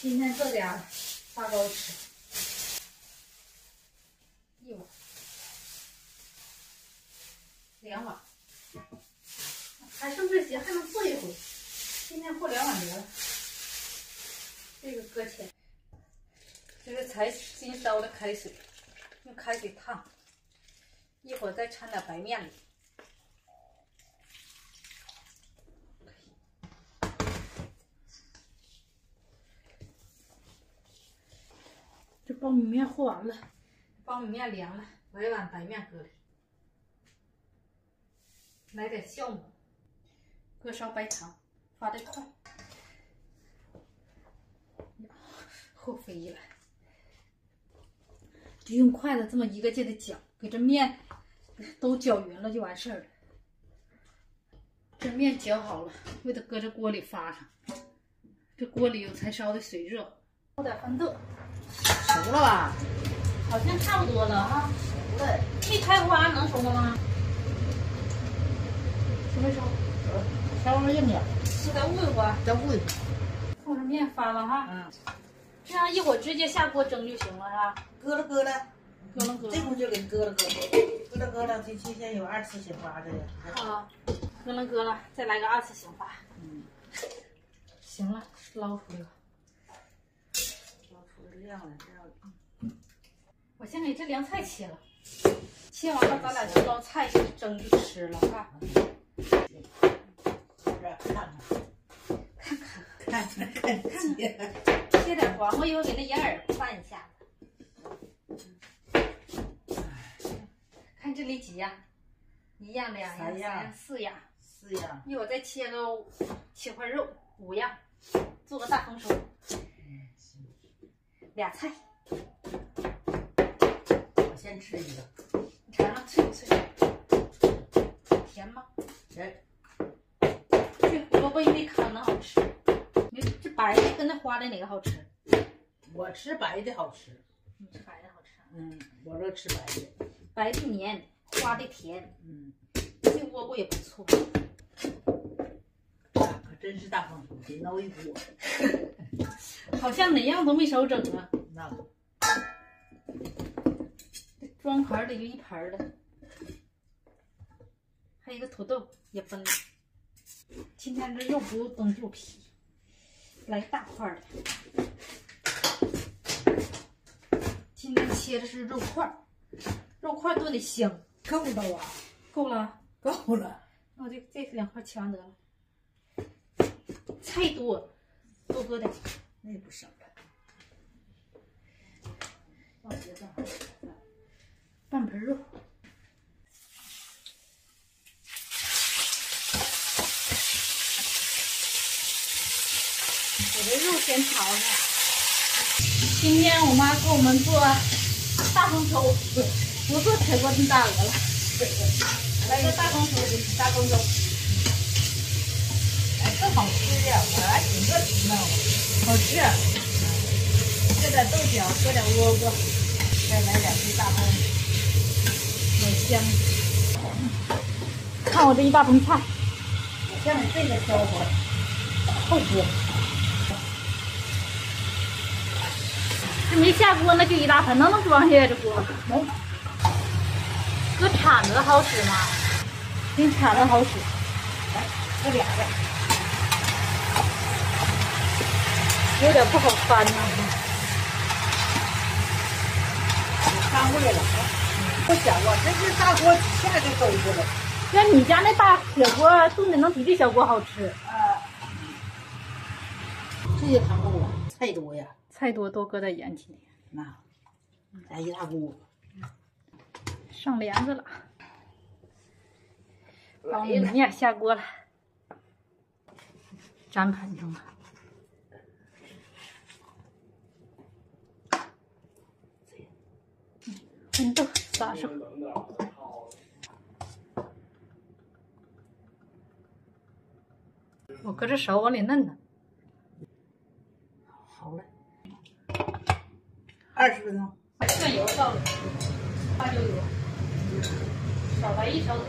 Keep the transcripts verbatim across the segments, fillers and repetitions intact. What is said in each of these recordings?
今天这点发糕吃，一碗，两碗，还剩这些还能做一回。今天和两碗得了，这个搁浅。这是才新烧的开水，用开水烫，一会儿再掺点白面里。 这苞米面和完了，苞米面凉了，来一碗白面搁里，来点酵母，搁勺白糖，发的快，后飞了，就用筷子这么一个劲的搅，给这面都搅匀了就完事儿了。这面搅好了，为它搁这锅里发上，这锅里有才烧的水热，倒点番豆。 熟了吧？好像差不多了啊，熟了。没开花能熟吗？熟没熟？熟。开花硬点，再煨一会儿。再煨一会儿。放上面发了哈。嗯。这样一会儿直接下锅蒸就行了哈。搁了搁了，搁了搁。这回就给搁了搁了，搁了搁了，就就先有二次醒发这个。啊，搁了搁了，再来个二次醒发。嗯。行了，捞出来了。 这样了，这样了。我先给这凉菜切了，切完了咱俩就捞菜去蒸去吃了哈。看看看看看看看，切点黄瓜，一会儿给那银耳拌一下子。看这里几样，一样两样三样四样四样，一会儿再切个切块肉，五样，做个大丰收。 俩菜，我先吃一个。你尝尝脆不脆？甜吗？甜。这胡萝卜因为糠能好吃。你这白的跟那花的哪个好吃？我吃白的好吃。你吃白的好吃？嗯，我这吃白的。白的黏，花的甜。嗯，这窝瓜也不错。啊，可真是大丰收，得捞一锅。好像哪样都没少整啊！那装盘里就一盘了，还有一个土豆也崩了。今天这肉不用崩就皮，来大块的。今天切的是肉块，肉块炖的香，够了啊！够了，够了。那我这这两块切完得了，菜多，多搁点。 那也不少了，我觉得半盆肉，我这肉先炒上。今天我妈给我们做大丰收，不做铁锅炖大鹅了，来个大丰收，大丰收，哎，更好吃呀！我还挺热情的。 好吃、啊，搁点豆角，搁点窝瓜，再来两根大葱，老香。看我这一大盆菜，我先把这个挑出来，后锅。这没下锅呢，就一大盆，能能装下这锅？能。搁铲子好使吗？跟铲子好使。来，搁俩呗。 有点不好翻呢，翻过来了啊！不小锅，这是大锅下就走过了。那你家那大铁锅炖的能比这小锅好吃？啊，这些汤够了，菜多呀，菜多多搁点盐今天。那，来一大锅，上帘子了，苞米面下锅了，粘盘中了。 红豆撒上，我搁这勺往里嫩呢。好嘞，二十分钟。把蒜油倒了，花椒油，少来一勺子。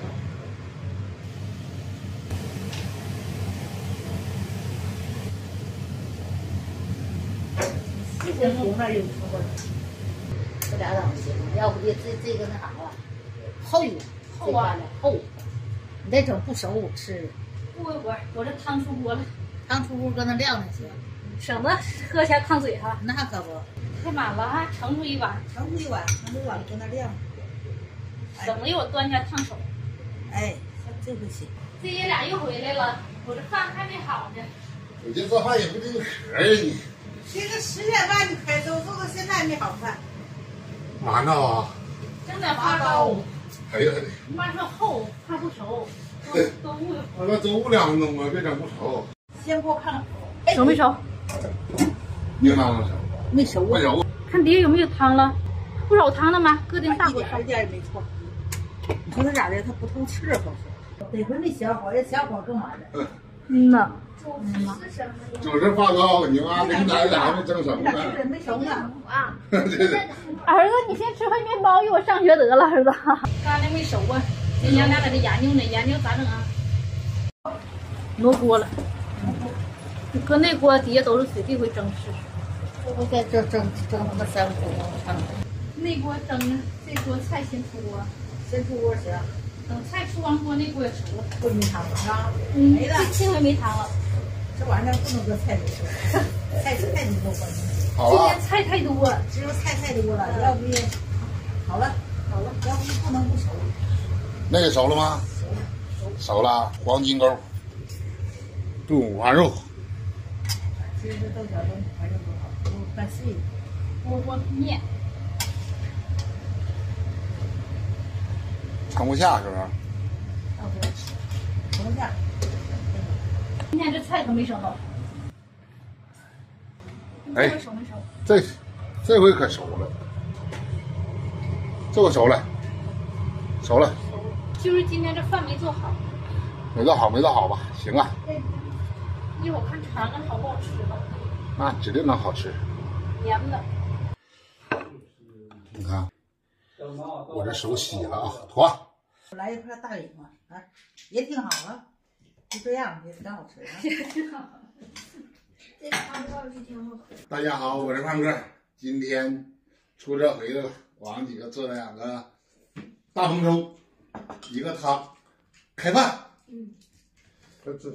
这红那有出过，这俩档行，要不这这这个那啥了，厚厚啊厚，你再整不熟吃。过一会儿，我这汤出锅了，汤出锅搁那晾着行，省得喝下烫嘴哈。那可不，太满了哈，盛出一碗，盛出一碗，盛出一碗搁那晾，省得一会儿端下烫手。哎，这不行。这爷俩又回来了，我这饭还没好呢。我这做饭也不定格呀你。这个十点半就开粥，做到现在没好饭。嘛呢啊？整点发糕。哎呀！你妈说厚怕不熟，都都误了。我说都误两分钟啊，别整不熟。先给我看看熟没熟？没汤了，没熟。没熟。看底下有没有汤了？不少汤了吗？搁点大火烧。一点也没错。你说它咋的？它不透气儿，好像。得亏没小火，要小火更完了。嗯呐。 主食发糕，你妈跟咱俩没蒸熟呢。没熟呢啊！儿子，你先吃块面包，一会儿上学得了，儿子。干的没熟啊，这娘俩在这研究呢，研究咋整啊？挪锅了，你搁那锅底下都是水，这回蒸试试。我再蒸蒸蒸他妈三五分钟。那锅蒸啊，这锅菜先出锅，先出锅行。等菜出完锅，那锅也熟了，会没汤了啊？嗯，这回没汤了。 这玩意儿不能搁菜里吃，菜太多了。好了，今天菜太多，只有菜太多了，要不好了好了，要不不能不熟。那个熟了吗？熟了，熟了。黄金钩，炖五花肉。今天豆角炖五花肉多好，给我拌碎了。锅锅面，盛不下是不是？盛不下，盛不下。 今天这菜可没熟好，哎，熟没熟？这这回可熟了，这回熟了，熟了。就是今天这饭没做好，没做好，没做好吧？行啊。一会儿看尝尝好不好吃吧。那指定能好吃。黏的。你看，我这手洗了啊，妥。我来一块大礼嘛，啊，也挺好啊。 就这样，也挺好吃的。这汤倒是挺好喝。大家好，我是胖哥，今天出这回来了，我们几个做了两个大红粥，一个汤，开饭。嗯。这这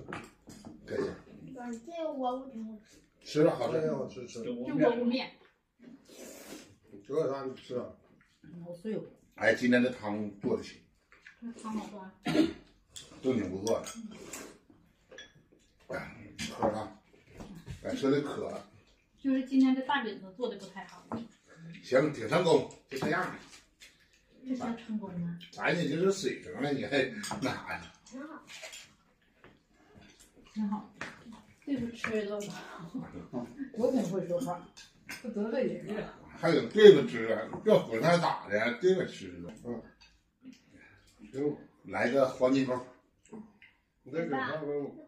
可以。这窝窝挺好吃。吃吧，好吃，好吃吃。这窝窝面。这啥你吃啊？我碎了。哎，今天这汤做的行。这汤好喝。都挺不错的，哎，喝啥？哎，说的渴了。就是今天这大饼子做的不太好。行，挺成功，就这样了。这算成功吗？咱、哎、你就是水平了，你还那啥呀？挺好，挺好。这是吃一顿吧。我挺会说话，不得罪人。还有对付吃啊，要混蛋咋的？对付吃啊，嗯，行。 来个黄金钩，你再给它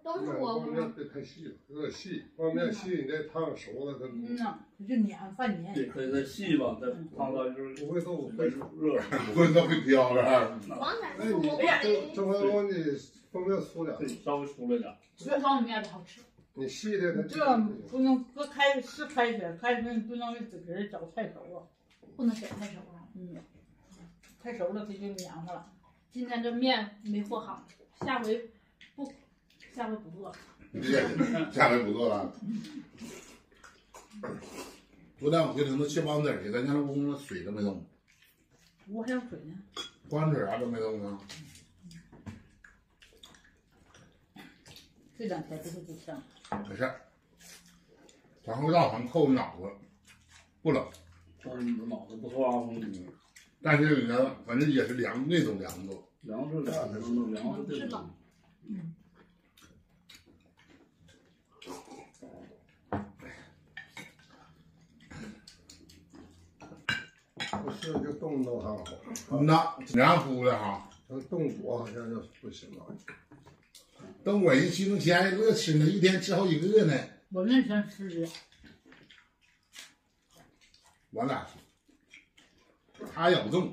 都是锅锅面，别太细了，有点细。锅面细，你再烫熟了它。嗯呐，就黏饭黏。对，它细吧，它烫到就是不会豆腐会热，不会豆腐飘了。那你这这回锅你方面粗点，稍微粗了点。这方面不好吃。你细的它这不能搁开是开水，开水你不能给人搅太熟啊，不能搅太熟啊。嗯，太熟了它就黏糊了。 今天这面没和好，下回不，下回不做了。下回不做了。昨天我回城都去帮子去，咱家那屋子水都没动。我还有水呢。光水啥都没动啊。这两天不是不上。没事儿。咱回大房扣脑子，不冷。嗯，脑子不错啊，兄弟。 但是你看，反正也是凉那种凉度，凉是凉，凉是冷。嗯。不是就冻冻哈，那凉乎的哈，那冻果好像就不行了。冻果人徐冬天乐吃呢，一天吃好几个呢。我那天吃的，我俩吃。 他咬不动。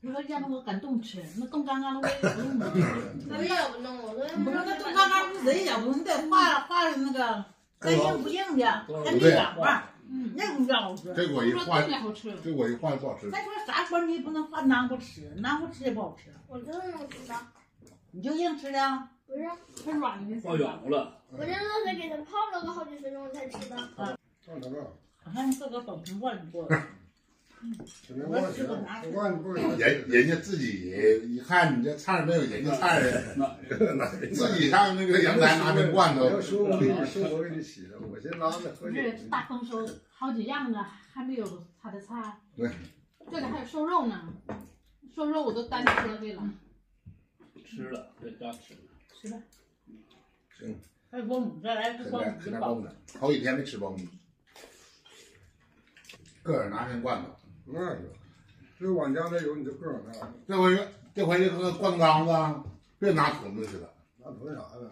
你说要不我敢动吃，那冻干干了我也咬不动。那咬不动，我说不是那冻干干不是人咬不动，你得化化那个干硬不硬的，它得软化。嗯，那东西好吃。这我一换，这我一换不好吃。再说啥关系不能换南瓜吃，南瓜吃也不好吃。我就硬吃的。你就硬吃的？不是，它软的。泡软乎了。我这都是给它泡了个好几分钟才吃的。干啥干？好像是个粉瓶罐做的。我吃过啥？人人家自己一看你这菜没有人家菜的，自己上那个阳台拿瓶罐头。要说我给你说，我给你洗了，我先拉着喝水。这大丰收好几样呢，还没有他的菜。对，这里还有瘦肉呢，瘦肉我都单吃去了。吃了，在家吃了。吃了。行。还有苞米，再来吃苞米。吃点苞米，好几天没吃苞米。个人拿瓶罐头。那是，这往家这有你就个往那。这回这回这个灌缸子，别拿桶子去了。拿桶啥呀？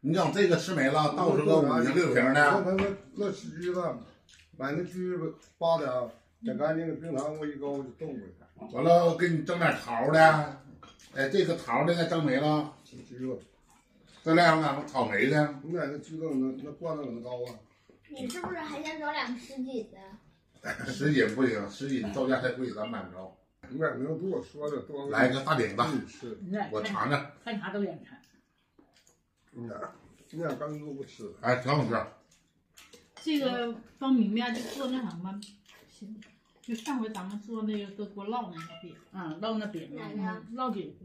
你等这个吃没了，到时候五十六瓶的。那那那须子，买那须子扒点，整干净，冰糖我一勾就冻回去。完了，我给你整点桃的，哎，这个桃的再整没了。橘子，再来两草莓的。你买那橘子那那罐头怎么高啊？你是不是还想找两十几的？十斤不行，十斤造价太贵，咱买不着。你买不着多说的多。来个大饼吧，我尝尝。看啥都眼馋。嗯，你俩刚都不吃。哎，挺好吃。这个苞米面就做那什么，就上回咱们做那个搁锅烙那个饼，嗯，烙那饼，烙饼。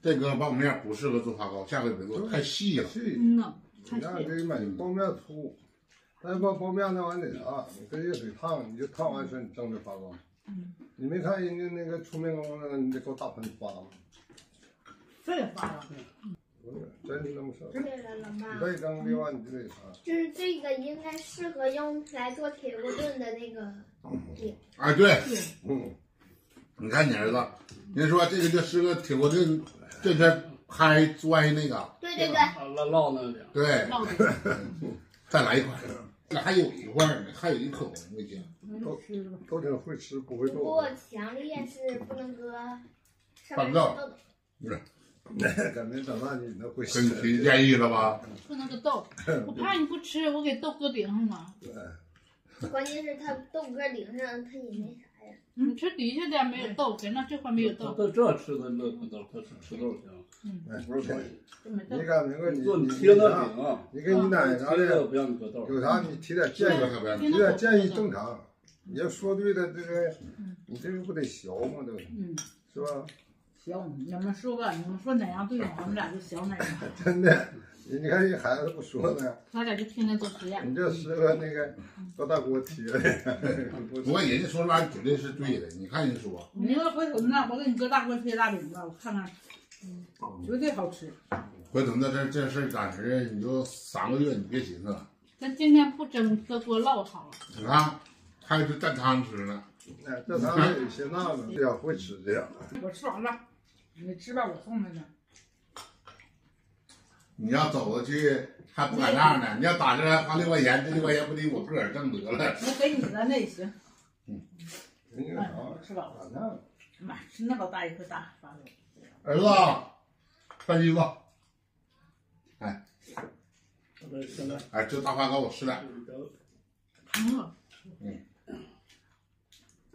这个苞米面不适合做发糕，下回别做，太细了。嗯呐，太细。你看这买苞面粗。咱包包面那玩意得啥？你跟热水烫，你就烫完水，你蒸着发糕。嗯，你没看人家那个出面工的，你得搁大盆发吗？这也发了。不是，真是那么事儿。对了，老妈。你再蒸的话，你就得啥？就是这个应该适合用来做铁锅炖的那个底。啊，对。嗯。你看你儿子，人说这个就适合铁锅炖，这是拍拽那个。对对对。烙烙那点。对。再来一块。还有一块呢，还有一口红没见，都都挺会吃不会做。不过强烈是不能搁上面豆豆。不是，感觉长大你那会吃。跟谁建议了吧？不能搁豆，我怕你不吃，我给豆搁顶上了。对，关键是它豆搁顶上，它也没啥呀。你吃底下点没有豆，别那这块没有豆。豆这吃的乐不豆，它吃豆香。嗯，不是便宜。你看明哥，你做你贴那饼啊，你给你奶啥的，有啥你提点建议，提点建议正常。你要说对的，这个你这个不得学吗？都，是吧？行，你们说吧，你们说哪样对，我们俩就学哪样。真的，你看这孩子不说呢，他俩就天天做实验。你这适合那个到大锅贴的。不过人家说那绝对是对的，你看人说。你要回头那，我给你搁大锅贴大饼子，我看看。绝对好吃。回头那这这事儿暂时你就三个月，你别寻思了。咱今天不蒸，搁锅烙好了。你看，还是蘸汤吃呢。哎，蘸汤有些那个，这样会吃这样。我吃完了，你吃吧，我送他去。你要走过去还不敢那呢，你要打这花六块钱，这六块钱不得我自个儿挣得了。我给你了，那也行。嗯。吃饱了。妈，吃那老大一块大发的。儿子，穿衣服。哎，哎，这大发糕我吃了。嗯，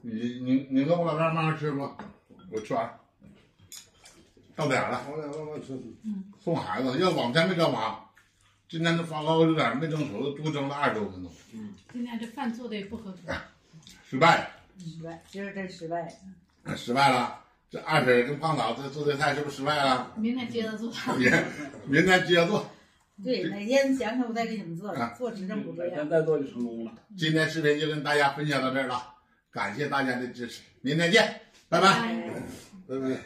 你你你跟我老丈慢慢吃吧，我吃完。到点了，我俩慢慢吃。送孩子，要往前没蒸完，今天这发糕有点没蒸熟，多蒸了二十多分钟。嗯，今天这饭做的也不合格。失败了。失败，今儿真失败了。失败了。这二婶跟胖嫂子做这菜是不是失败了？明天接着做。明明天接着做。对，哪天想想我再给你们做，做质量不一样。哪天再做就成功了。今天视频就跟大家分享到这儿了，感谢大家的支持，明天见，拜拜，拜拜。